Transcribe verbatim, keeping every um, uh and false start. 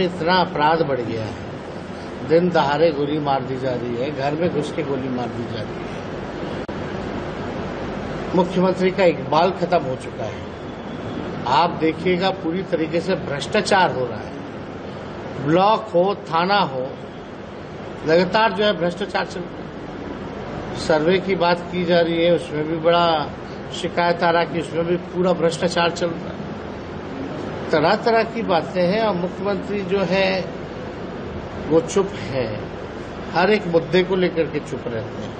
में इतना अपराध बढ़ गया है, दिन दहाड़े गोली मार दी जा रही है, घर में घुस के गोली मार दी जा रही है। मुख्यमंत्री का इकबाल खत्म हो चुका है। आप देखिएगा पूरी तरीके से भ्रष्टाचार हो रहा है, ब्लॉक हो थाना हो, लगातार जो है भ्रष्टाचार चल रहा है। सर्वे की बात की जा रही है, उसमें भी बड़ा शिकायत आ रहा है कि उसमें भी पूरा भ्रष्टाचार चल रहा है। तरह तरह की बातें हैं और मुख्यमंत्री जो है वो चुप है, हर एक मुद्दे को लेकर के चुप रहते हैं।